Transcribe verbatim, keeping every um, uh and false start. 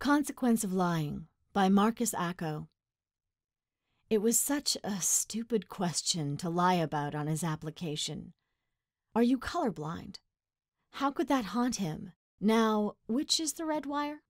Consequence of Lying by Marcus Ako. It was such a stupid question to lie about on his application. Are you colorblind? How could that haunt him? Now, which is the red wire?